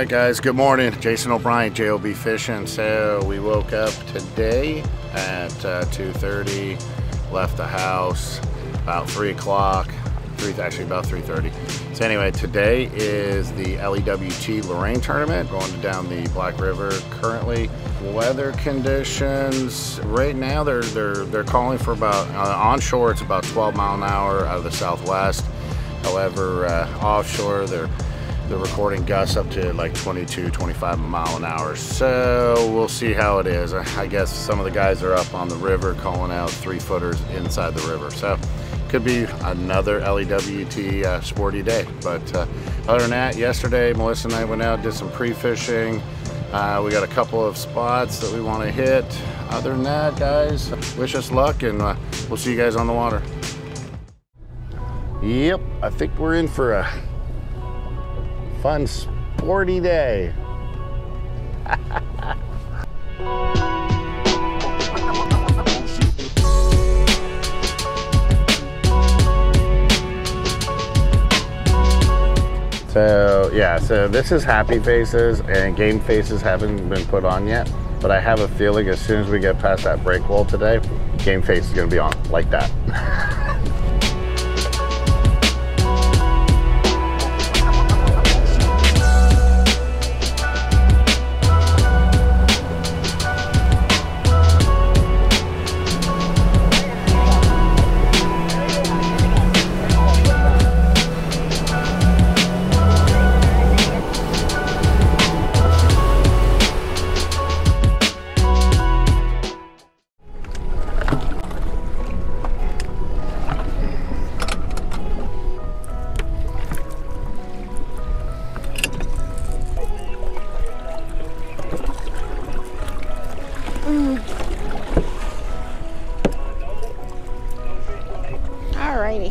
Alright guys, good morning. Jason O'Brien, J.O.B. Fishing. So we woke up today at 2:30, left the house about 3 o'clock, actually about 3:30. So anyway, today is the LEWT Lorain tournament, going down the Black River currently. Weather conditions, right now they're calling for about, onshore it's about 12 mph out of the southwest. However, offshore they're recording gusts up to like 22, 25 mph. So we'll see how it is. I guess some of the guys are up on the river calling out 3-footers inside the river. So could be another LEWT sporty day. But other than that, yesterday Melissa and I went out, did some pre-fishing. We got a couple of spots that we want to hit. Other than that, guys, wish us luck and we'll see you guys on the water. Yep, I think we're in for a fun, sporty day. So yeah, so this is happy faces and game faces haven't been put on yet, but I have a feeling as soon as we get past that break wall today, game face is gonna be on like that.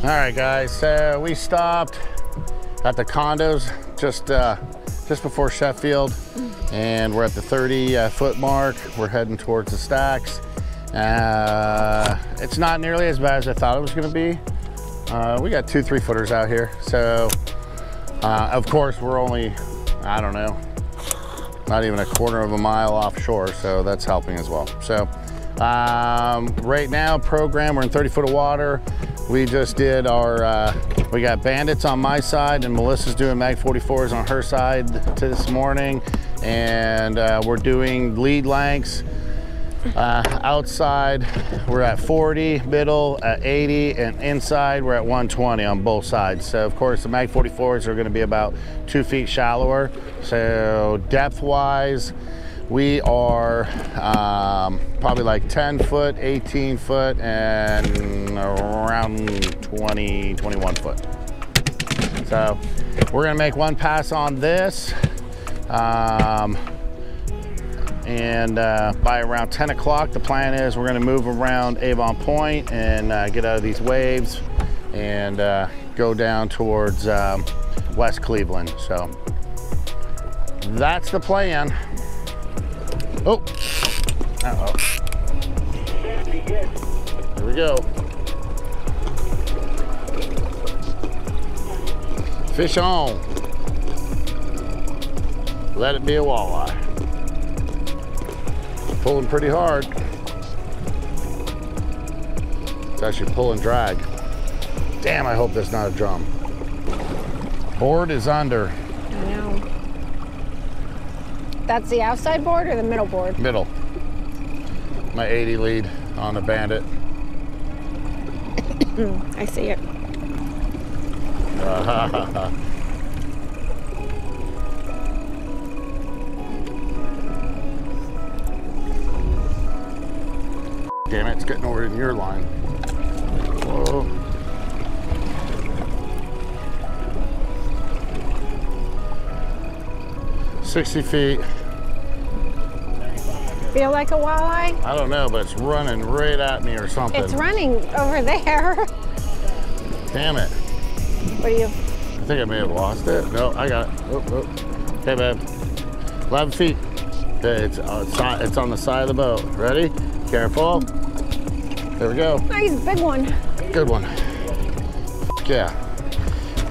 Alright guys, so we stopped at the condos just before Sheffield and we're at the 30-foot mark. We're heading towards the stacks. It's not nearly as bad as I thought it was going to be. We got 2 3-footers out here, so of course we're only, I don't know, not even a quarter of a mile offshore, so that's helping as well. So right now program, we're in 30 foot of water. We just did our, we got bandits on my side and Melissa's doing mag 44s on her side this morning. And we're doing lead lengths outside. We're at 40, middle at 80, and inside we're at 120 on both sides. So of course the mag 44s are gonna be about 2 feet shallower. So depth wise, we are probably like 10 foot, 18 foot, and around 20, 21 foot. So we're gonna make one pass on this. And by around 10 o'clock, the plan is we're gonna move around Avon Point and get out of these waves and go down towards West Cleveland. So that's the plan. Oh, uh-oh. Here we go. Fish on. Let it be a walleye. Pulling pretty hard. It's actually pulling drag. Damn, I hope that's not a drum. Board is under. I know. That's the outside board or the middle board? Middle. My 80 lead on the bandit. I see it. Damn it, it's getting over in your line. Whoa. $60 feet. Feel like a walleye? I don't know, but it's running right at me or something. It's running over there. Damn it. What are you? I think I may have lost it. No, I got it. Oh, oh. Hey, babe. 11 feet. It's on the side of the boat. Ready? Careful. There we go. Nice, big one. Good one. Yeah.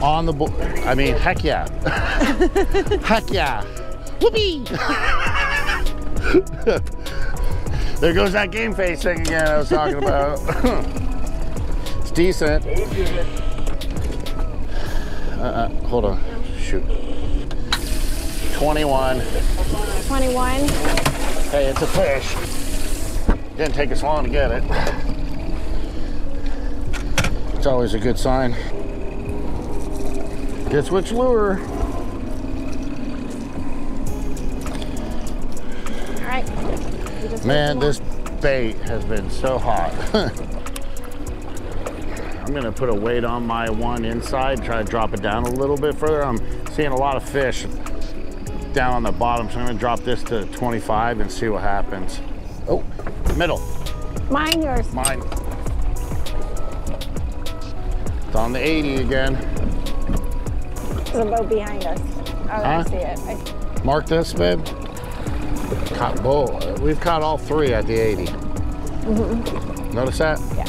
On the board. I mean, heck yeah. Heck yeah. Whoopee! There goes that game face thing again I was talking about. It's decent. Hold on. Shoot. 21. 21. Hey, it's a fish. Didn't take us long to get it. It's always a good sign. Guess which lure? Man, this bait has been so hot. I'm gonna put a weight on my one inside, try to drop it down a little bit further. I'm seeing a lot of fish down on the bottom, so I'm gonna drop this to 25 and see what happens. Oh, middle. Mine, yours. Mine. It's on the 80 again. There's a boat behind us. Oh, huh? I see it. Mark this, babe. Caught both. We've caught all three at the 80. Mm-hmm. Notice that? Yeah.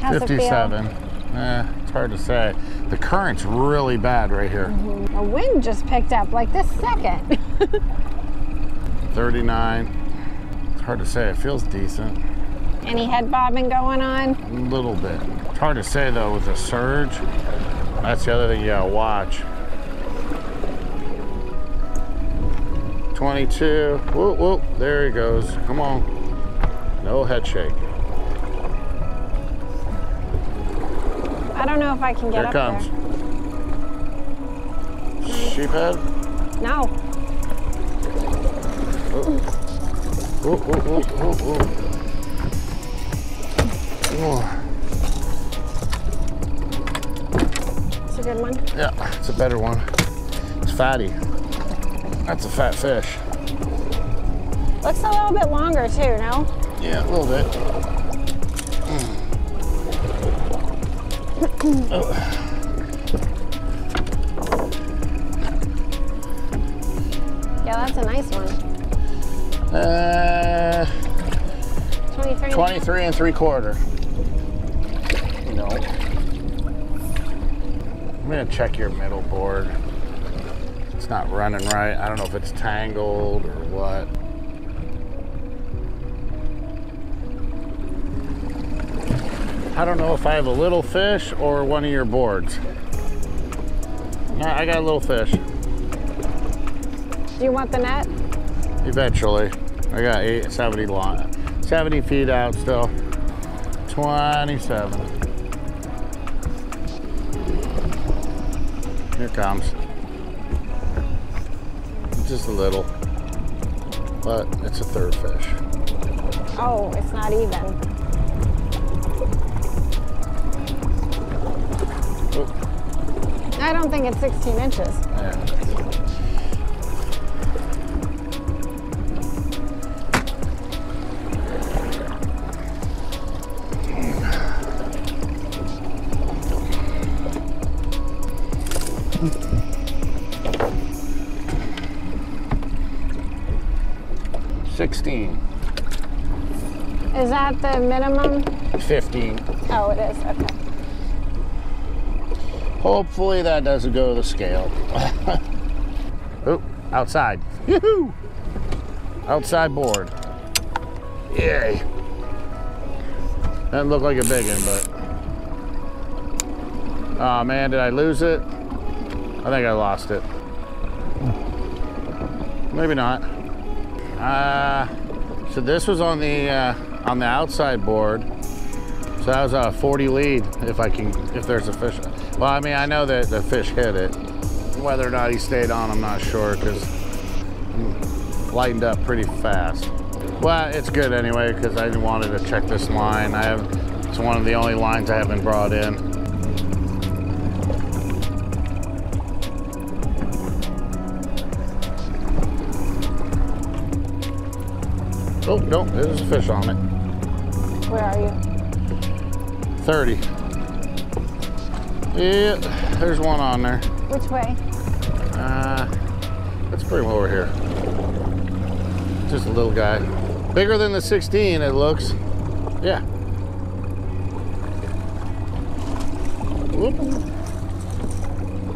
How's 57. It's hard to say. The current's really bad right here. Mm-hmm. A wind just picked up like this second. 39. Hard to say. It feels decent. Any head bobbing going on? A little bit. It's hard to say though with the surge. That's the other thing you gotta watch. 22. Whoop whoop. There he goes. Come on. No head shake. I don't know if I can get up there. Here comes. Sheephead? No. Ooh. Oh, oh, oh, oh, oh. Oh. It's a good one? Yeah, it's a better one. It's fatty. That's a fat fish. Looks a little bit longer too, no? Yeah, a little bit. Mm. Oh. Yeah, that's a nice one. 23 and three quarter. No. I'm gonna check your middle board. It's not running right. I don't know if it's tangled or what. I don't know if I have a little fish or one of your boards. No, I got a little fish. Do you want the net? Eventually. I got 70 feet out still. 27. Here comes. Just a little, but it's a third fish. Oh, it's not even. Oop. I don't think it's 16 inches. Yeah. Is that the minimum? 15. Oh, it is. Okay. Hopefully that doesn't go to the scale. Oop, outside. Yoo-hoo! Outside board. Yay. Doesn't look like a big one, but... Aw, oh, man, did I lose it? I think I lost it. Maybe not. So this was on the outside board. So that was a 40 lead if there's a fish. Well, I mean, I know that the fish hit it. Whether or not he stayed on, I'm not sure because he lightened up pretty fast. Well, it's good anyway because I wanted to check this line. It's one of the only lines I haven't brought in. Oh, no, there's a fish on it. Where are you? 30. Yeah, there's one on there. Which way? That's pretty well over here. just a little guy. Bigger than the 16, it looks. Yeah. Whoop.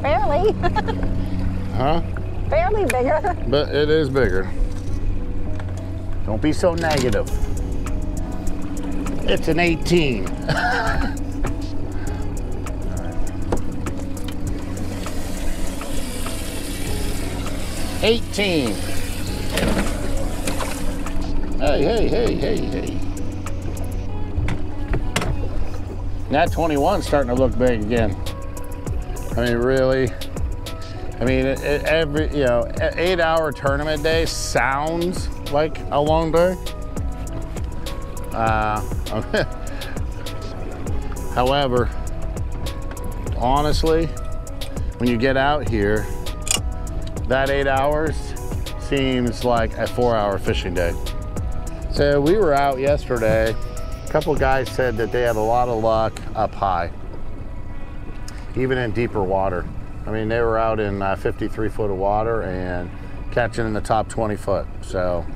Barely. Huh? Barely bigger. But it is bigger. Don't be so negative. It's an 18. All right. Hey, hey, hey, hey, hey. Nat 21's starting to look big again. I mean, really. I mean, every, you know, 8-hour tournament day sounds like a long day. However, honestly, when you get out here, that 8 hours seems like a 4-hour fishing day. So we were out yesterday. A couple guys said that they had a lot of luck up high, even in deeper water. I mean, they were out in 53 foot of water and catching in the top 20 foot. So,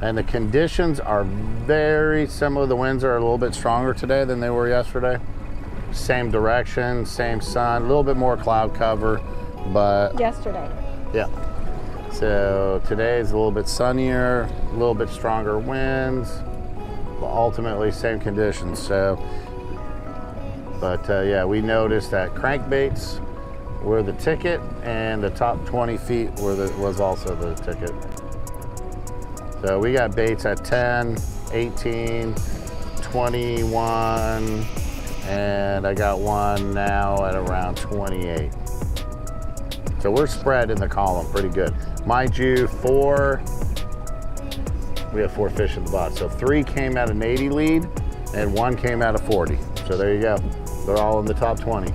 and the conditions are very similar. The winds are a little bit stronger today than they were yesterday. Same direction, same sun, a little bit more cloud cover, but yesterday. Yeah. So today is a little bit sunnier, a little bit stronger winds, but ultimately same conditions. So, but yeah, we noticed that crankbaits were the ticket and the top 20 feet was also the ticket. So we got baits at 10, 18, 21, and I got one now at around 28. So we're spread in the column pretty good. Mind you, we have 4 fish in the box. So 3 came out of an 80 lead and 1 came out of 40. So there you go. They're all in the top 20.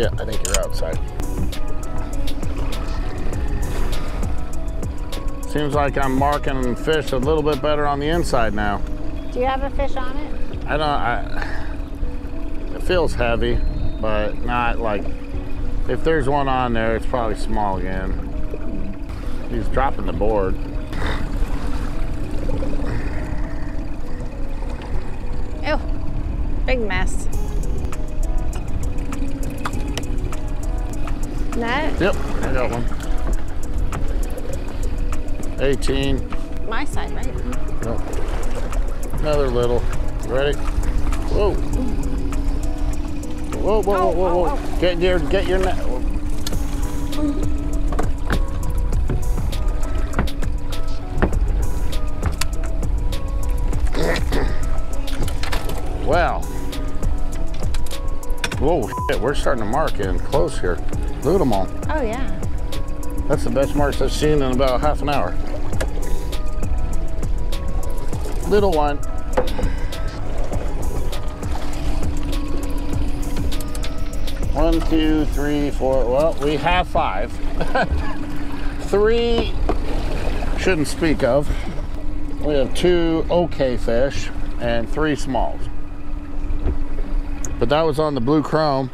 Yeah, I think you're outside. Seems like I'm marking fish a little bit better on the inside now. Do you have a fish on it? It feels heavy, but not like, if there's one on there, it's probably small again. He's dropping the board. Ew, big mess. That? Yep, I got one. 18. My side, right? Yep. Another little. Ready? Whoa. Whoa, whoa, whoa, whoa, whoa. Oh. Get your net. Wow. Whoa, shit, we're starting to mark in close here. Look at them all. Oh, yeah. That's the best marks I've seen in about half an hour. Little one. One, two, three, four. Well, we have 5. 3 shouldn't speak of. We have 2 okay fish and 3 smalls. But that was on the blue chrome.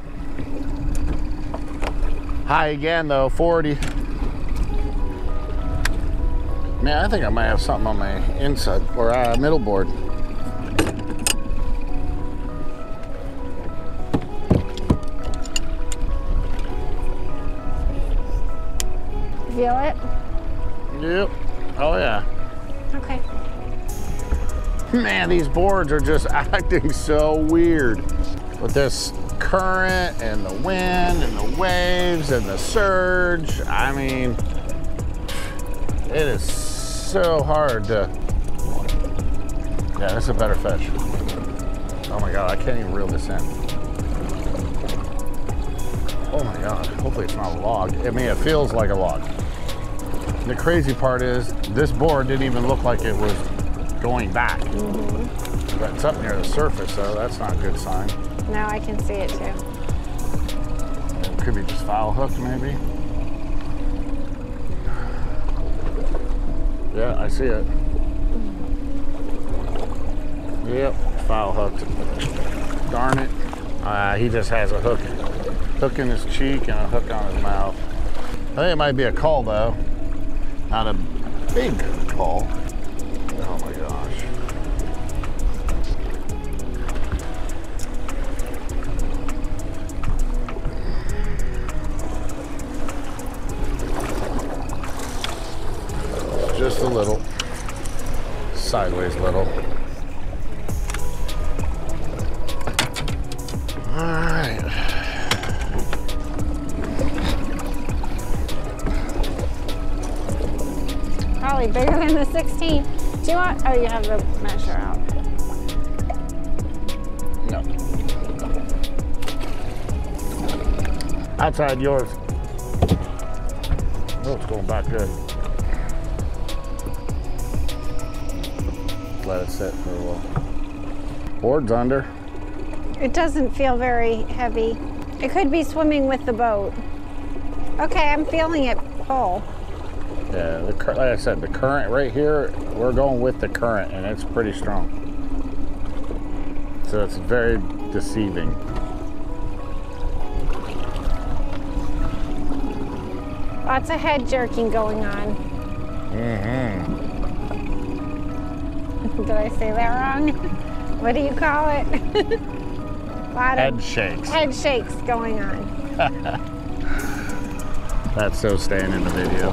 High again though, 40. Man, I think I might have something on my inside or middle board. Feel it? Yep. Oh yeah. Okay. Man, these boards are just acting so weird with this current and the wind and the waves and the surge. I mean, it is so hard to... Yeah, this is a better fish. Oh my God, I can't even reel this in. Oh my God, hopefully it's not a log. I mean, it feels like a log. The crazy part is this board didn't even look like it was going back. Mm-hmm. But it's up near the surface though, that's not a good sign. Now I can see it too. It could be just foul hooked maybe. Yeah, I see it. Yep, foul hooked. Darn it. He just has a hook in his cheek and a hook on his mouth. I think it might be a call though. Not a big call. Oh my gosh. Just a little. Sideways little. All right. Probably bigger than the 16. Do you want, oh, you have the measure out. No. Outside yours. Oh, it's going back good. Let it sit for a while. Board's under. It doesn't feel very heavy. It could be swimming with the boat. Okay, I'm feeling it pull. Yeah, like I said, the current right here, we're going with the current, and it's pretty strong. So it's very deceiving. Lots of head jerking going on. Mm-hmm. Did I say that wrong? What do you call it? A lot of head shakes going on. That's so staying in the video.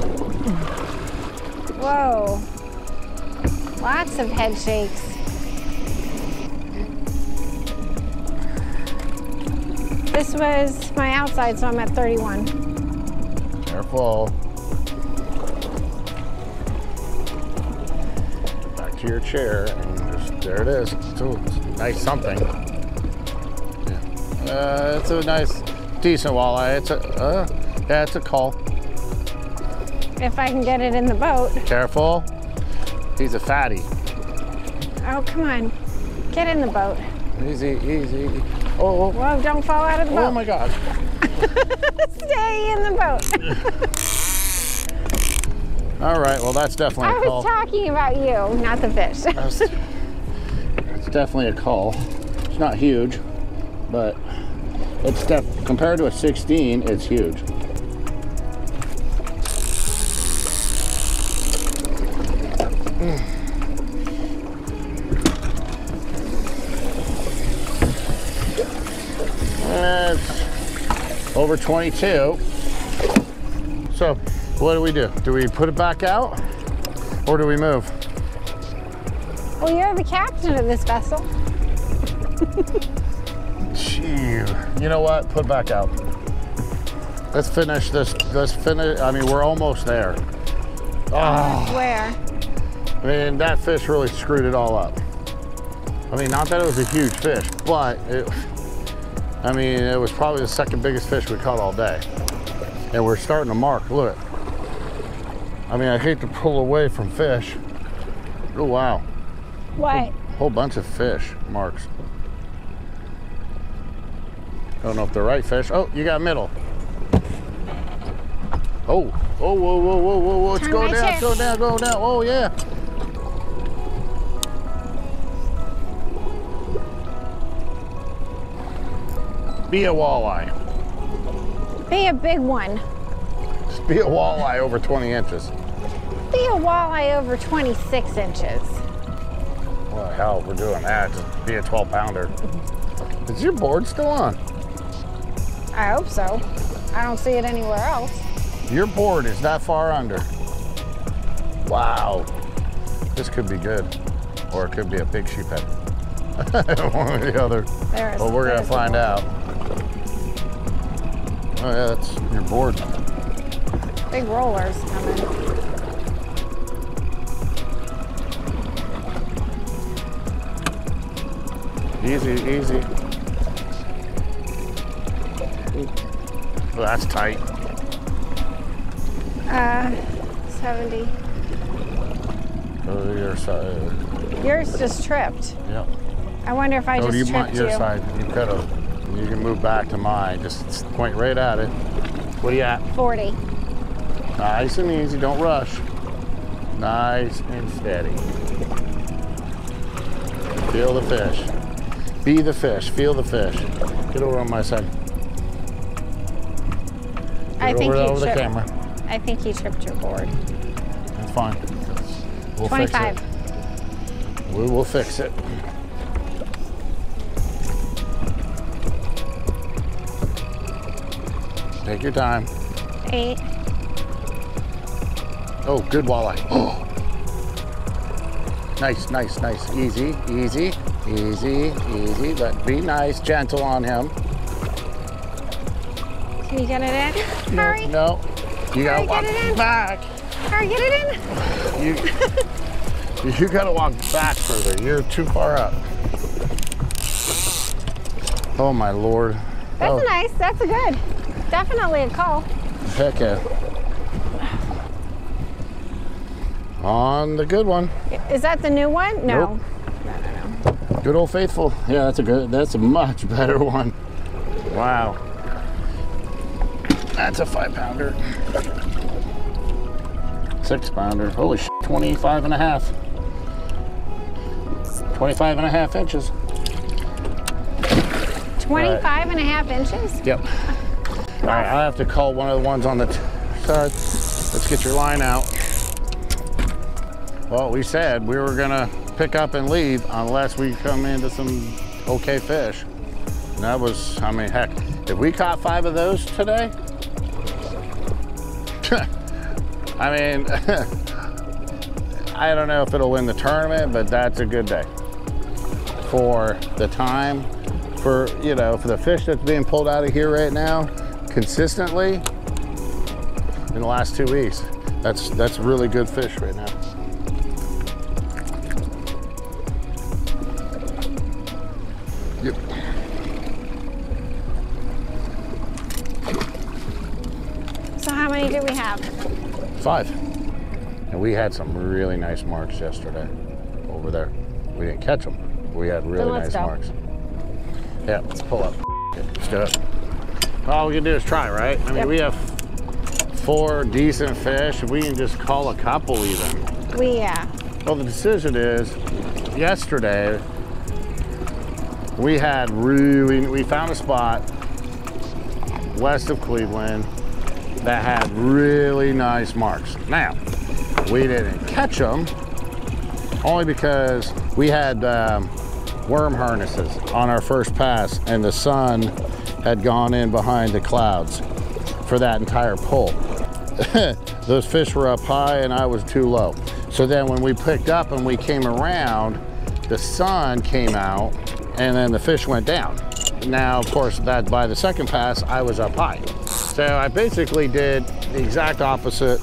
Whoa. Lots of head shakes. This was my outside, so I'm at 31. Careful. Back to your chair and just, there it is. It's a nice something. Yeah. It's a nice, decent walleye. It's a, yeah, it's a call. If I can get it in the boat. Careful. He's a fatty. Oh, come on. Get in the boat. Easy, easy. Oh. Whoa, don't fall out of the boat. Oh, my God. Stay in the boat. All right, well, that's definitely a call. I was talking about you, not the fish. It's definitely a call. It's not huge, but it's compared to a 16, it's huge. It's over 22. So what do? Do we put it back out or do we move? Well, you're the captain of this vessel. Gee, you know what? Put back out. Let's finish this. Let's finish. I mean, we're almost there. Oh, where? I mean, that fish really screwed it all up. I mean, not that it was a huge fish, but it, I mean, it was probably the second biggest fish we caught all day. And we're starting to mark, look. I mean, I hate to pull away from fish. Oh, wow. What? Whole bunch of fish marks. I don't know if they're right fish. Oh, you got middle. Oh, oh, whoa, whoa, whoa, whoa, whoa. It's going down, it's going down, going down. Oh, yeah. Be a walleye. Be a big one. Just be a walleye over 20 inches. Be a walleye over 26 inches. Well, hell, if we're doing that, just be a 12 pounder. Is your board still on? I hope so. I don't see it anywhere else. Your board is that far under. Wow. This could be good. Or it could be a big sheephead. One or the other. There is, but we're going to find out. Oh, yeah, that's your board. Big rollers coming. Easy, easy. Well, that's tight. 70. Go to your side. Yours just tripped. Yep. I wonder if I just tripped you. Your side. You could have. You can move back to mine. Just point right at it. What are you at? 40. Nice and easy. Don't rush. Nice and steady. Feel the fish. Be the fish. Feel the fish. Get over on my side. I think you tripped. Get over the camera. I think he tripped your board. That's fine. We'll 25. Fix it. We will fix it. Take your time. 8. Oh, good walleye. Oh. Nice, nice, nice. Easy, easy, easy, easy. But be nice, gentle on him. Can you get it in? No, hurry. No. You gotta walk back. Hurry, get it in. You gotta walk back further. You're too far up. Oh my Lord. That's a nice, that's a good. Definitely a call. Heck yeah. On the good one. Is that the new one? No. Nope. No. Good old faithful. Yeah, that's a good, that's a much better one. Wow. That's a 5-pounder. 6-pounder. Holy shit, 25 and a half. 25 and a half inches. 25 and a half inches? Yep. All right, I have to call one of the ones on the side. Let's get your line out. Well, we said we were gonna pick up and leave unless we come into some okay fish. And that was, I mean, heck, if we caught 5 of those today, I mean, I don't know if it'll win the tournament, but that's a good day for the time, for, you know, for the fish that's being pulled out of here right now consistently in the last 2 weeks. That's really good fish right now. Yep. So how many do we have? 5. And we had some really nice marks yesterday over there. We didn't catch them. We had really nice marks. Yeah, let's pull up. Let's do it. All we can do is try, right? I mean, we have 4 decent fish. We can just call a couple even. Well, the decision is, yesterday, we had really, we found a spot west of Cleveland that had really nice marks. Now, we didn't catch them only because we had worm harnesses on our first pass and the sun had gone in behind the clouds for that entire pull. Those fish were up high and I was too low. So then when we picked up and we came around, the sun came out and then the fish went down. Now, of course, that by the second pass, I was up high. So I basically did the exact opposite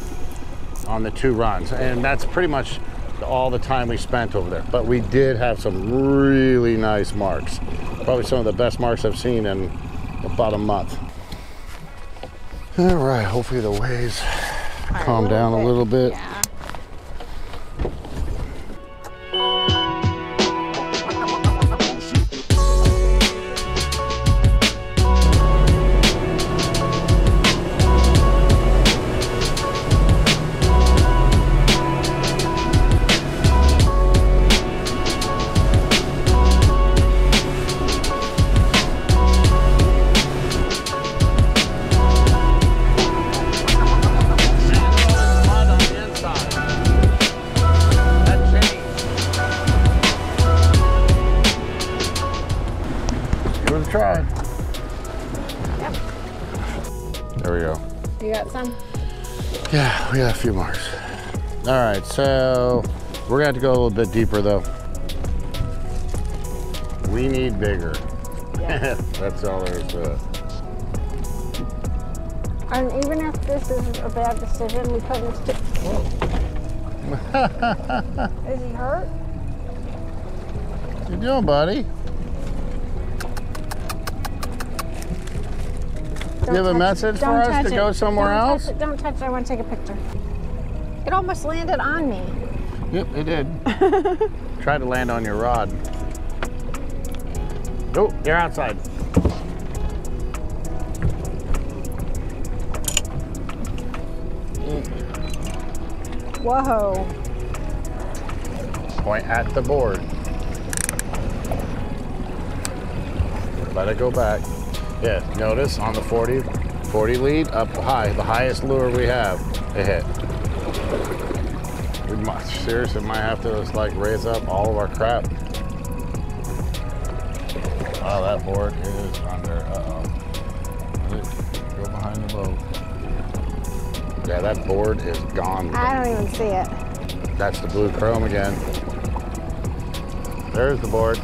on the 2 runs. And that's pretty much all the time we spent over there. But we did have some really nice marks. Probably some of the best marks I've seen in about a month. All right, hopefully the waves calm down a little bit. Yeah. We got a few marks. All right, so we're gonna have to go a little bit deeper though. We need bigger. Yeah. That's all there is to it. And even if this is a bad decision, we couldn't stick. Whoa. Is he hurt? What you doing, buddy? Do you have a message for us to go somewhere else? Don't touch it. I want to take a picture. It almost landed on me. Yep, it did. Try to land on your rod. Oh, you're outside. Whoa. Point at the board. Let it go back. Yeah, notice on the 40, 40 lead up high, the highest lure we have, a hit. We might, seriously might have to just like raise up all of our crap. Wow, that board is under, uh-oh. Go behind the boat. Yeah, that board is gone. I don't even see it. That's the blue chrome again. There's the board.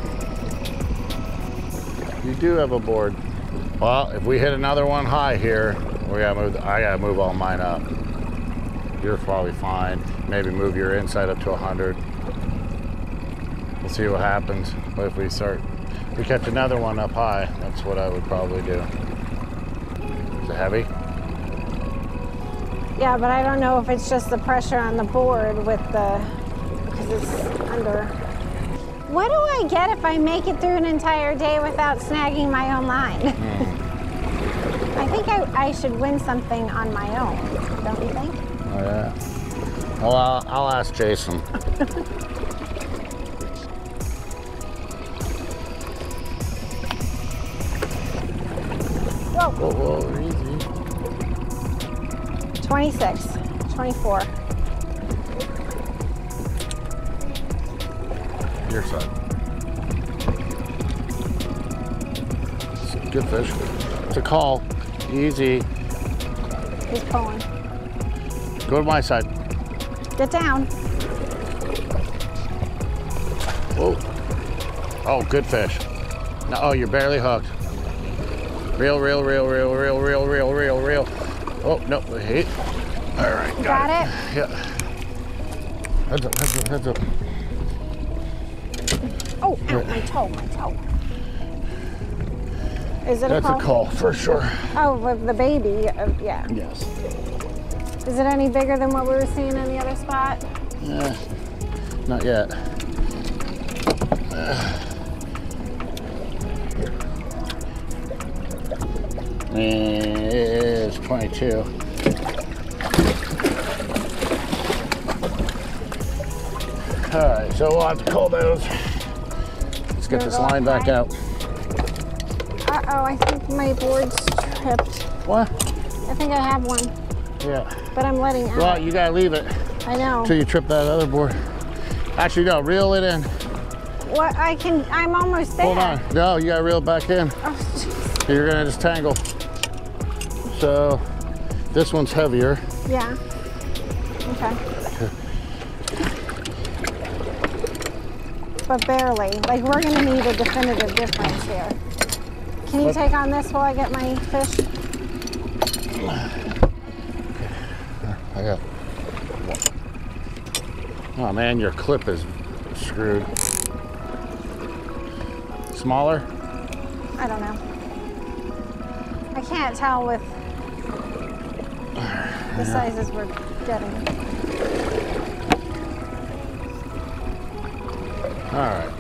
You do have a board. Well, if we hit another one high here, we gotta move. I gotta move all mine up. You're probably fine. Maybe move your inside up to 100. We'll see what happens. But if we start, if we catch another one up high, that's what I would probably do. Is it heavy? Yeah, but I don't know if it's just the pressure on the board with the, because it's under. What do I get if I make it through an entire day without snagging my own line? Mm. I think I should win something on my own, don't you think? Oh, yeah. Well, I'll ask Jason. Whoa. Whoa, whoa, easy. 26, 24. Your side. Good fish. It's a call. Easy. He's pulling. Go to my side. Get down. Whoa. Oh, good fish. No, oh, you're barely hooked. Reel, reel, reel, reel, reel, reel, reel, reel, reel. Oh, no. Hey. All right. Got it? Yeah. Heads up, heads up, heads up. Oh, ow, my toe, my toe. Is it a call? That's a call, for sure. Oh, with the baby, yeah. Yes. Is it any bigger than what we were seeing in the other spot? Yeah, not yet. It's 22. All right, so we'll have to call those. Get this line back out. Uh-oh, I think my board's tripped. What? I think I have one. Yeah. But I'm letting out. Well, you gotta leave it. I know. Until you trip that other board. Actually, no, reel it in. What, I'm almost there. Hold on, no, you gotta reel it back in. Oh, geez. You're gonna just tangle. So, this one's heavier. Yeah, okay. But barely. Like, we're going to need a definitive difference here. Can you take on this while I get my fish? I got one. Oh, man, your clip is screwed. Smaller? I don't know. I can't tell with the sizes we're getting. All right.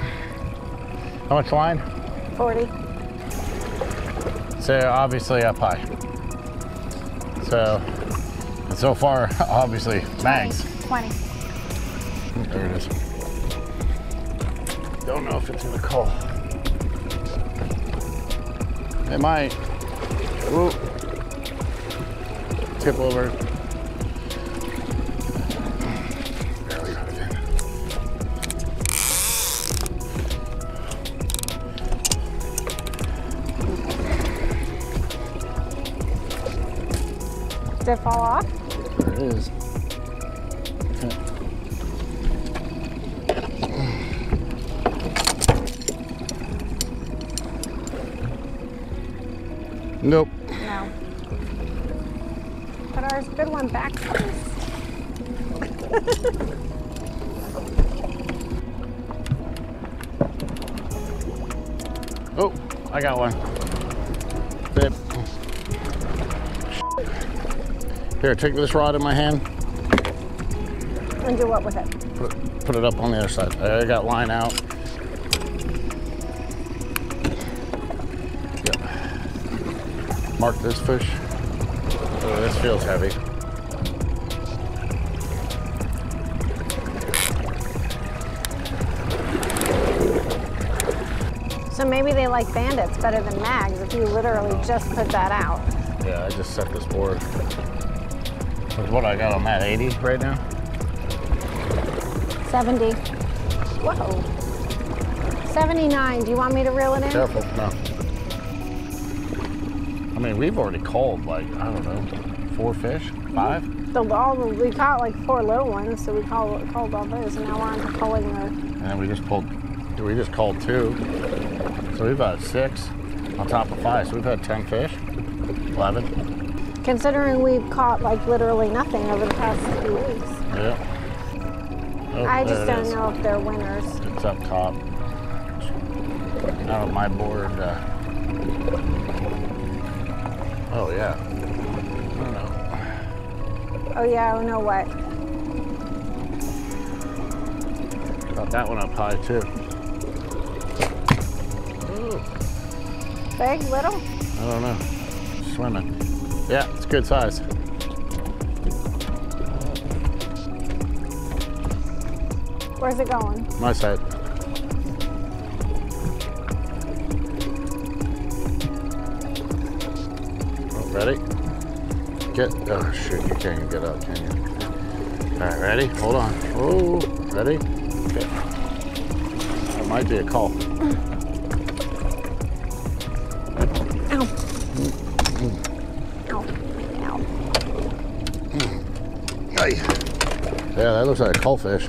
How much line? 40. So obviously up high. So far, obviously, mags. 20. There it is. Don't know if it's in the call. It might. Whoop. Tip over. Did it fall off? There it is. Okay. Nope. No. Put our good one back, please. Oh, I got one. Zip. Here, take this rod in my hand. And do what with it? Put it up on the other side. I got line out. Yep. Mark this fish. Oh, this feels heavy. So maybe they like bandits better than mags if you literally just put that out. Yeah, I just set this board. With what I got on that, 80 right now? 70. Whoa. 79. Do you want me to reel it in? Careful, no. I mean, we've already called, like, I don't know, 4 fish, 5? We caught like 4 little ones, so we called all those, and now we're on to culling the... And then we just called 2. So we've had 6 on top of 5, so we've had 10 fish, 11. Considering we've caught like literally nothing over the past few weeks. Yeah. Oh, I just don't know if they're winners. It's up top. Out of my board. Oh, yeah. I don't know. Oh yeah, I know what. Got that one up high too. Ooh. Big, little? I don't know. Swimming. Yeah, it's a good size. Where's it going? My side. Oh, ready? Oh shoot, you can't even get up, can you? All right, ready? Hold on. Oh, ready? Okay. That might be a call. Ow. Ow. Ow. Hey. Yeah, that looks like a call fish.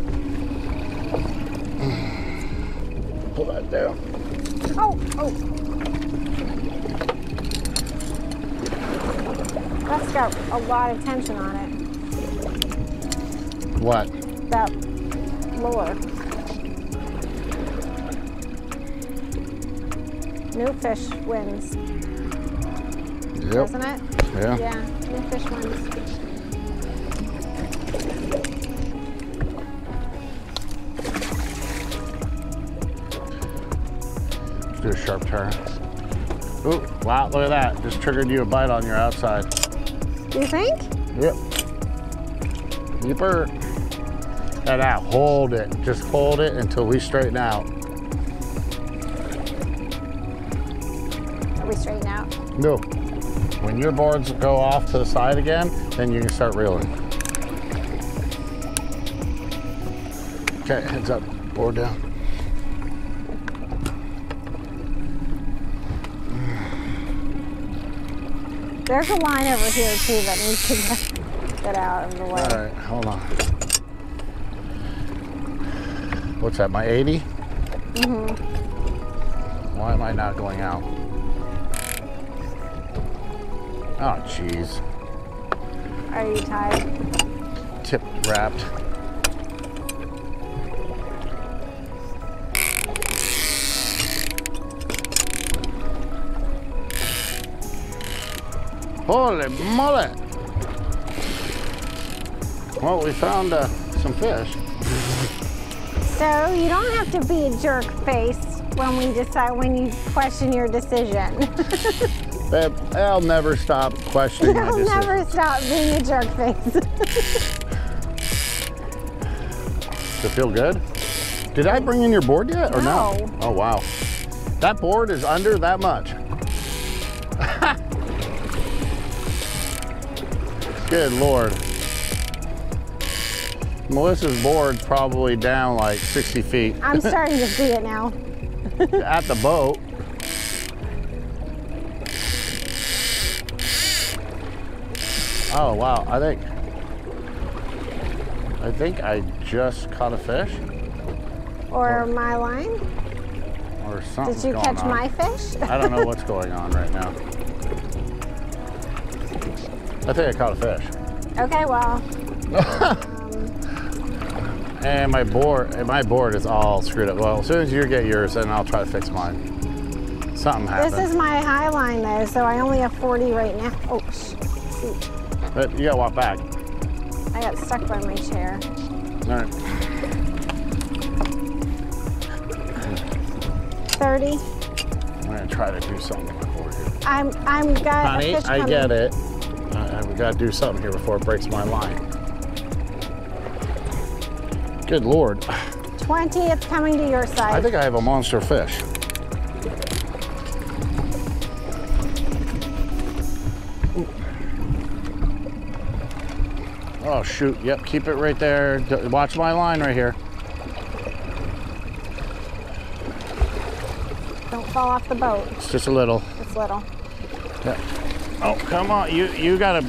Pull that down. Oh, oh. That's got a lot of tension on it. What? That lure. New fish wins. Yep. Doesn't it? Yeah. Yeah, new fish wins. Let's do a sharp turn. Ooh, wow, look at that. Just triggered you a bite on your outside. You think? Yep. Deeper. And out. Hold it. Just hold it until we straighten out. Are we straighten out? No. When your boards go off to the side again, then you can start reeling. Okay, heads up. Board down. There's a line over here too that needs to get out of the way. All right, hold on. What's that, my 80? Mm-hmm. Why am I not going out? Oh, jeez. Are you tied? Tip wrapped. Holy moly! Well, we found some fish. So you don't have to be a jerk face when we decide, when you question your decision. Babe, I'll never stop questioning my decision. I'll never stop being a jerk face. Does it feel good? Did I bring in your board yet or no? Oh wow, that board is under that much. Good Lord. Melissa's board's probably down like 60 feet. I'm starting to see it now. At the boat. Oh, wow. I think I just caught a fish. Or my line? Or something. Did you catch my fish? I don't know what's going on right now. I think I caught a fish. Okay, well. And my board is all screwed up. Well, as soon as you get yours, then I'll try to fix mine. Something happened. This is my high line though, so I only have 40 right now. Oh, shoot. But you gotta walk back. I got stuck by my chair. All right. 30. I'm gonna try to do something with my board here. I'm got. Honey, a fish coming. I get it. We gotta do something here before it breaks my line. Good Lord. 20, it's coming to your side. I think I have a monster fish. Ooh. Oh shoot, yep, keep it right there. Watch my line right here. Don't fall off the boat. It's just a little. It's little. Yep. Oh, come on, you gotta,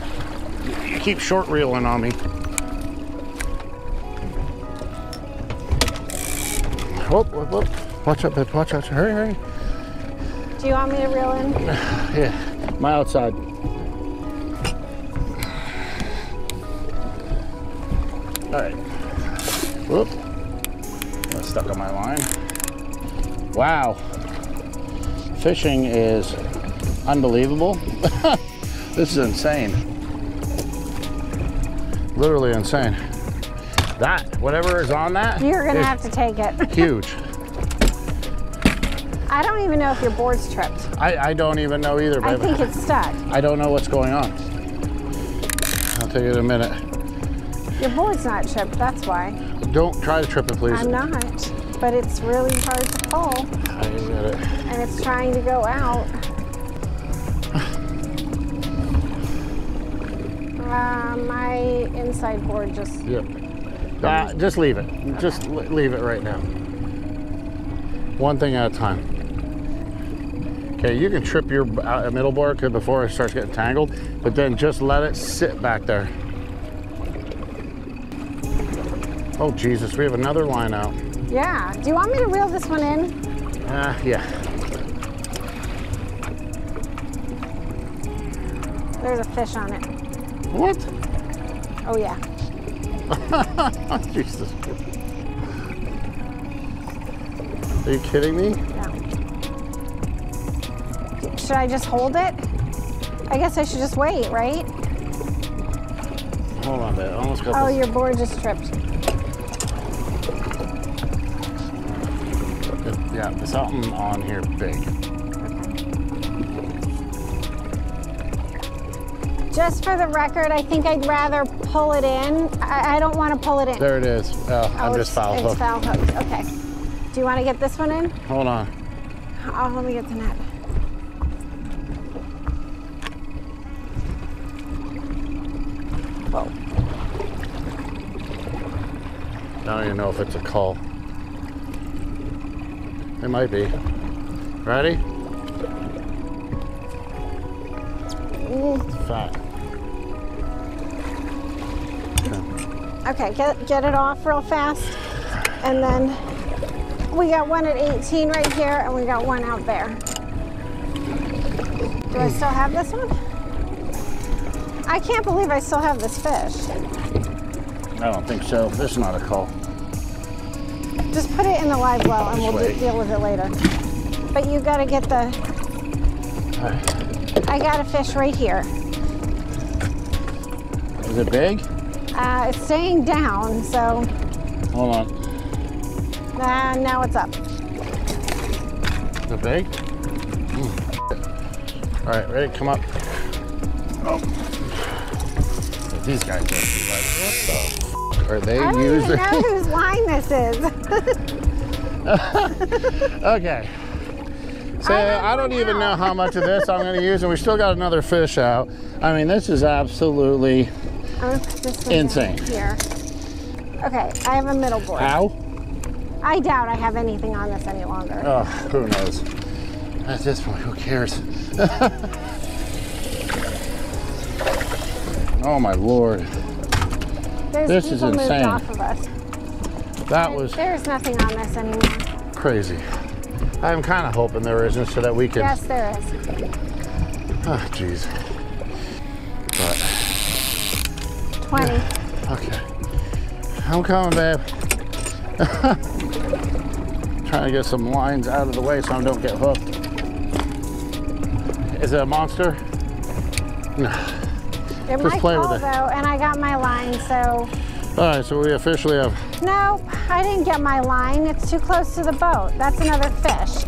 you keep short reeling on me. Whoop, whoop, whoop. Watch out, bitch, watch out, hurry, hurry. Do you want me to reel in? Yeah, my outside. All right, whoop, that's stuck on my line. Wow, fishing is unbelievable. This is insane, literally insane. That, whatever is on that. You're gonna have to take it. Huge. I don't even know if your board's tripped. I don't even know either, baby. I think it's stuck. I don't know what's going on. I'll take it in a minute. Your board's not tripped, that's why. Don't try to trip it, please. I'm not, but it's really hard to pull. I get it. And it's trying to go out. My inside board just... Yep. Just leave it. Okay. Just leave it right now. One thing at a time. Okay, you can trip your middle board before it starts getting tangled, but then just let it sit back there. Oh, Jesus, we have another line out. Yeah. Do you want me to reel this one in? Yeah. There's a fish on it. What? Oh, yeah. Oh, Jesus. Are you kidding me? No. Should I just hold it? I guess I should just wait, right? Hold on, babe. I almost got this. Oh, your board just tripped. Yeah, there's something on here big. Just for the record, I think I'd rather pull it in. I don't want to pull it in. There it is. Oh, I'm just foul hooked. It's foul hooked. Okay. Do you want to get this one in? Hold on. Oh, let me get the net. Whoa. I don't even know if it's a call. It might be. Ready? Ooh. Fat. Okay, get it off real fast. And then we got one at 18 right here and we got one out there. Do I still have this one? I can't believe I still have this fish. I don't think so. This is not a call. Just put it in the live well and we'll deal with it later. But you gotta get the... Right. I got a fish right here. Is it big? It's staying down, so... Hold on. Now it's up. Is it big? Mm. All right, ready, come up. Oh. These guys are like, what the... Are they I don't using? Even know whose line this is. Okay. So I don't even know how much of this I'm going to use, and we still got another fish out. I mean, this is absolutely insane. Here. Okay, I have a middle board. How? I doubt I have anything on this any longer. Oh, who knows? At this point, who cares? Oh my Lord. This is insane. Off of us. There's nothing on this anymore. Crazy. I'm kind of hoping there isn't so that we can. Yes, there is. Oh, jeez. But. 20. Yeah. Okay. I'm coming, babe. Trying to get some lines out of the way so I don't get hooked. Is it a monster? No. It might call though, and I got my line, so. All right, so we officially have. No, I didn't get my line. It's too close to the boat. That's another fish.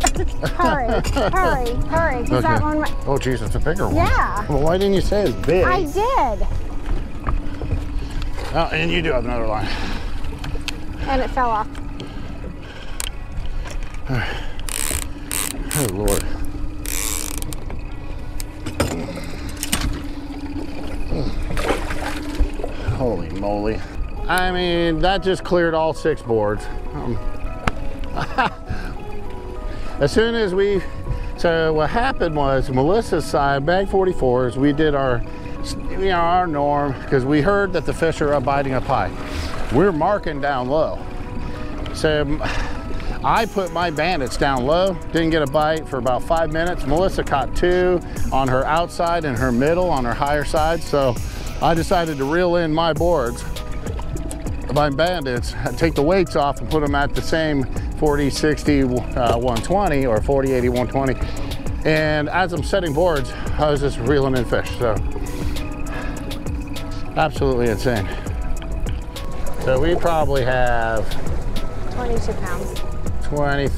Hurry, hurry, hurry. Okay. That one... Oh, geez, it's a bigger one. Yeah. Well, why didn't you say it's big? I did. Oh, and you do have another line. And it fell off. All right. Oh, Lord. Holy moly. I mean, that just cleared all 6 boards. As soon as we, so what happened was Melissa's side, bag 44s, we did our, you know, our norm, because we heard that the fish are biting up high. We're marking down low. So I put my bandits down low, didn't get a bite for about 5 minutes. Melissa caught 2 on her outside and her middle on her higher side. So I decided to reel in my boards, my bandits, take the weights off and put them at the same 40, 60, 120 or 40, 80, 120. And as I'm setting boards, I was just reeling in fish. So absolutely insane. So we probably have 22 pounds. 23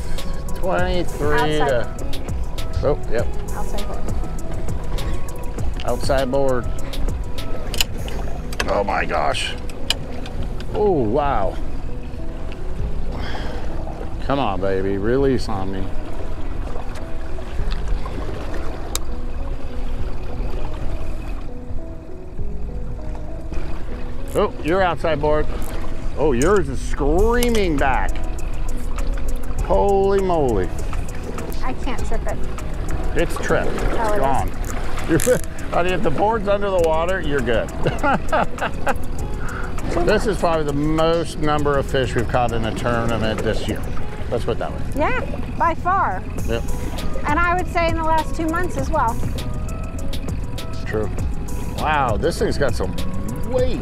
outside. Oh, yep. Outside board. Outside board. Oh my gosh. Oh, wow. Come on, baby, release on me. Oh, you're outside board. Oh, yours is screaming back. Holy moly. I can't trip it. It's tripped. Oh, it's gone. If the board's under the water, you're good. This is probably the most number of fish we've caught in a tournament this year. Let's put it that way. Yeah, by far. Yep. And I would say in the last 2 months as well. True. Wow, this thing's got some weight.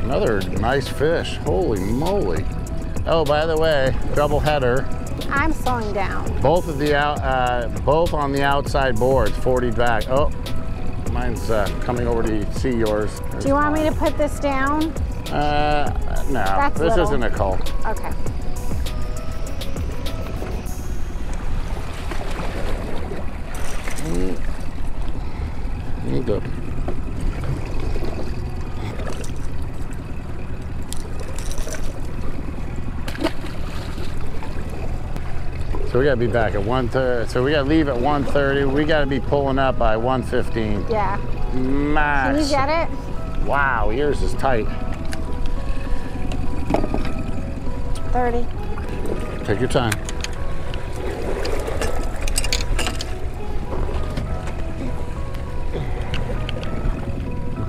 Another nice fish. Holy moly. Oh, by the way, double header. I'm slowing down. Both of the both on the outside boards, 40 back. Oh, mine's coming over to see yours. There's Do you want me to put this down? No, that's this little. Isn't a call. Okay. Good. So we gotta be back at 1:30. So we gotta leave at 1:30. We gotta be pulling up by 1:15. Yeah. Max. Can you get it? Wow, yours is tight. 30. Take your time.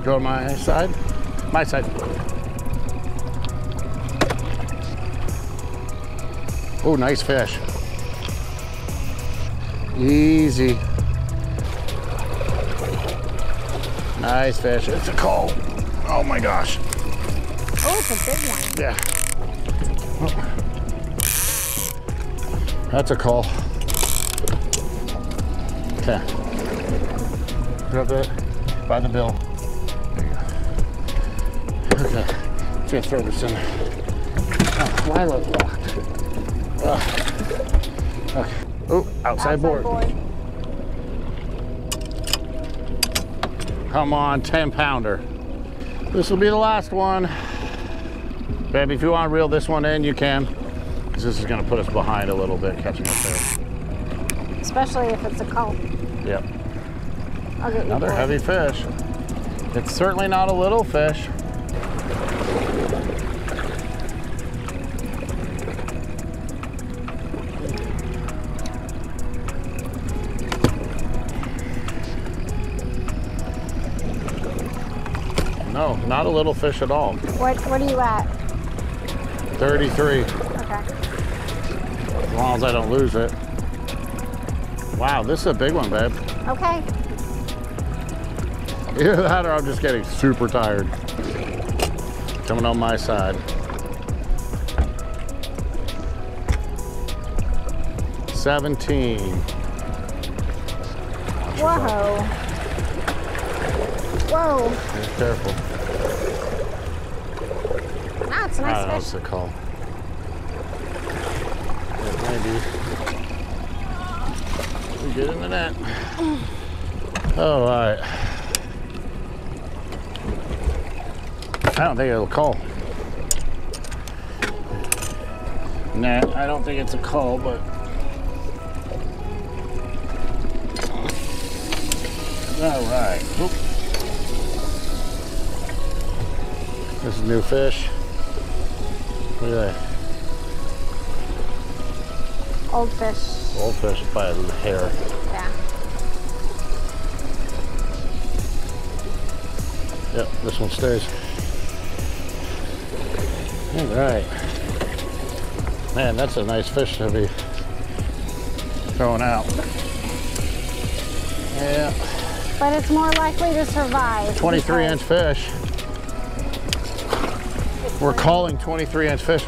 Go to my side. My side. Oh, nice fish. Easy. Nice fish. It's a call. Oh my gosh. Oh, it's a big one. Yeah. Oh. That's a call. Okay. Grab that by the bill. There you go. Okay. I'm gonna throw this in. Oh, Lila's locked. Oh. Okay. Oh, outside board. Come on, 10-pounder. This will be the last one. Baby, if you want to reel this one in, you can, because this is going to put us behind a little bit catching up there. Especially if it's a call. Yep. I'll get you another heavy fish. It's certainly not a little fish. No, not a little fish at all. What are you at? 33. Okay. As long as I don't lose it. Wow, this is a big one, babe. Okay. Either that or I'm just getting super tired. Coming on my side. Whoa. Whoa. Be careful. That's a nice fish. That's the call. Yeah, maybe. We get in the net. Oh, all right. I don't think it'll call. Nah, I don't think it's a call, but all right. Oop. This is new fish. Look at that. Old fish. Old fish by the hair. Yeah. Yep, this one stays. Alright. Man, that's a nice fish to be throwing out. Yeah. But it's more likely to survive. 23-inch fish. We're calling 23-inch fish.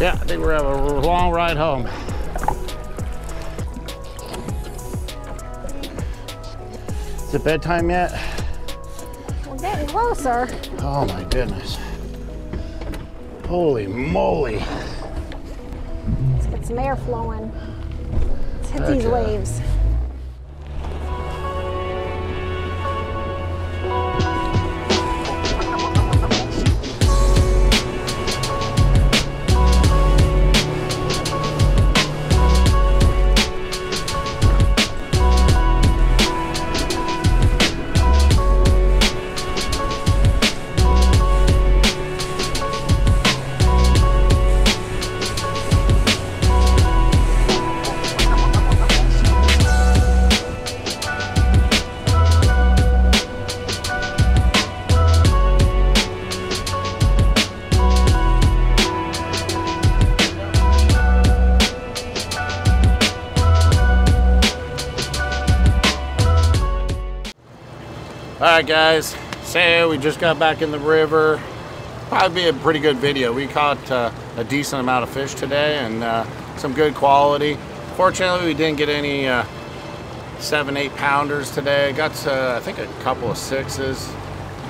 Yeah, I think we're having a long ride home. Is it bedtime yet? We're getting closer. Oh my goodness. Holy moly. Let's get some air flowing. Let's hit these waves. All right guys, so we just got back in the river. Probably be a pretty good video. We caught a decent amount of fish today and some good quality. Fortunately, we didn't get any 7-8 pounders today. Got I think a couple of 6s,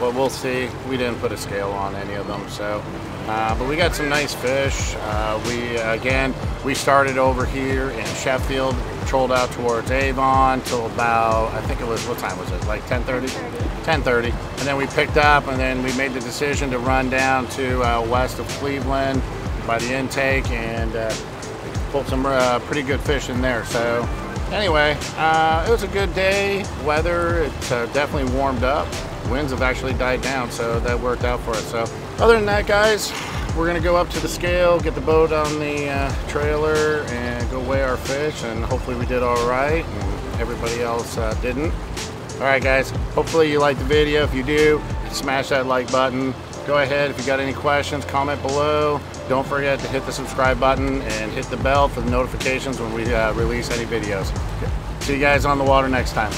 but we'll see. We didn't put a scale on any of them, so but we got some nice fish. We started over here in Sheffield, trolled out towards Avon till about, I think it was, what time was it, like 10:30? 10:30. And then we picked up, and then we made the decision to run down to west of Cleveland by the intake and pulled some pretty good fish in there. So anyway, it was a good day. Weather, it definitely warmed up. Winds have actually died down, so that worked out for us. So other than that, guys, we're gonna go up to the scale, get the boat on the trailer, and go weigh our fish, and hopefully we did all right and everybody else didn't. All right guys, hopefully you liked the video. If you do, smash that like button. Go ahead, if you got any questions, comment below. Don't forget to hit the subscribe button and hit the bell for the notifications when we release any videos. See you guys on the water next time.